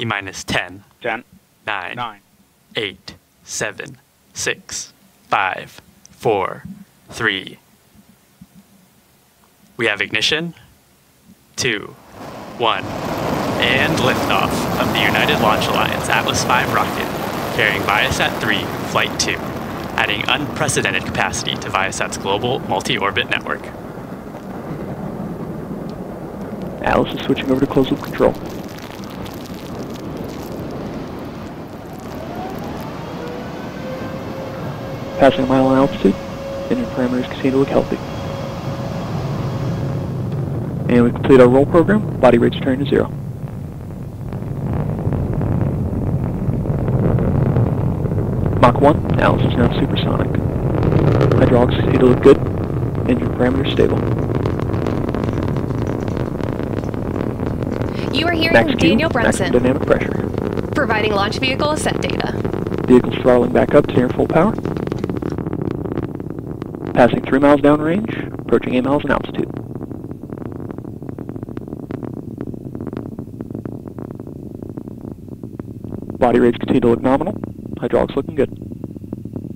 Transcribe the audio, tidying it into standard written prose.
T minus 10. 10. 9. 9. 8. 7. 6. 5. 4. 3. We have ignition. 2, 1, and liftoff of the United Launch Alliance Atlas V rocket, carrying ViaSat-3 Flight 2, adding unprecedented capacity to Viasat's global multi-orbit network. Atlas is switching over to closed-loop control. Passing a mile in altitude, and your parameters continue to look healthy. And we complete our roll program, body rates turn to 0. Mach 1, Atlas is now supersonic. Hydraulics continue to look good, and your parameters stable. You are hearing max Daniel Brunson. Maximum dynamic pressure. Providing launch vehicle ascent data. Vehicle's throttling back up to near full power. Passing 3 miles downrange, approaching 8 miles in altitude. Body rates continue to look nominal. Hydraulics looking good.